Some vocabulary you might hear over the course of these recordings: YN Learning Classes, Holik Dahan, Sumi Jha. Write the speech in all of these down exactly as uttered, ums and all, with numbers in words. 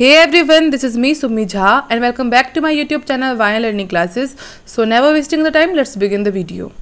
Hey everyone, this is me Sumi Jha and welcome back to my YouTube channel Y N Learning Classes. So never wasting the time, let's begin the video.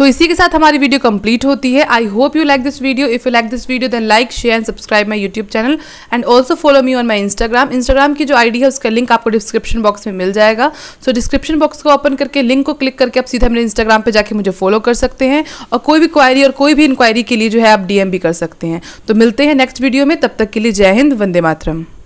सो इसी के साथ हमारी video complete होती है. I hope you like this video. If you like this video then like share and subscribe my YouTube channel and also follow me on my Instagram. Instagram की जो ID है उसका लिंक आपको description box में मिल जाएगा. So description box को open करके लिंक को क्लिक करके आप सीधा मेरे इंस्टाग्राम पर जाकर मुझे फॉलो कर सकते हैं और कोई भी क्वायरी और कोई भी इंक्वायरी के लिए जो है आप डी एम भी कर सकते हैं. तो मिलते हैं नेक्स्ट वीडियो में. तब तक के लिए जय हिंद, वंदे मातरम.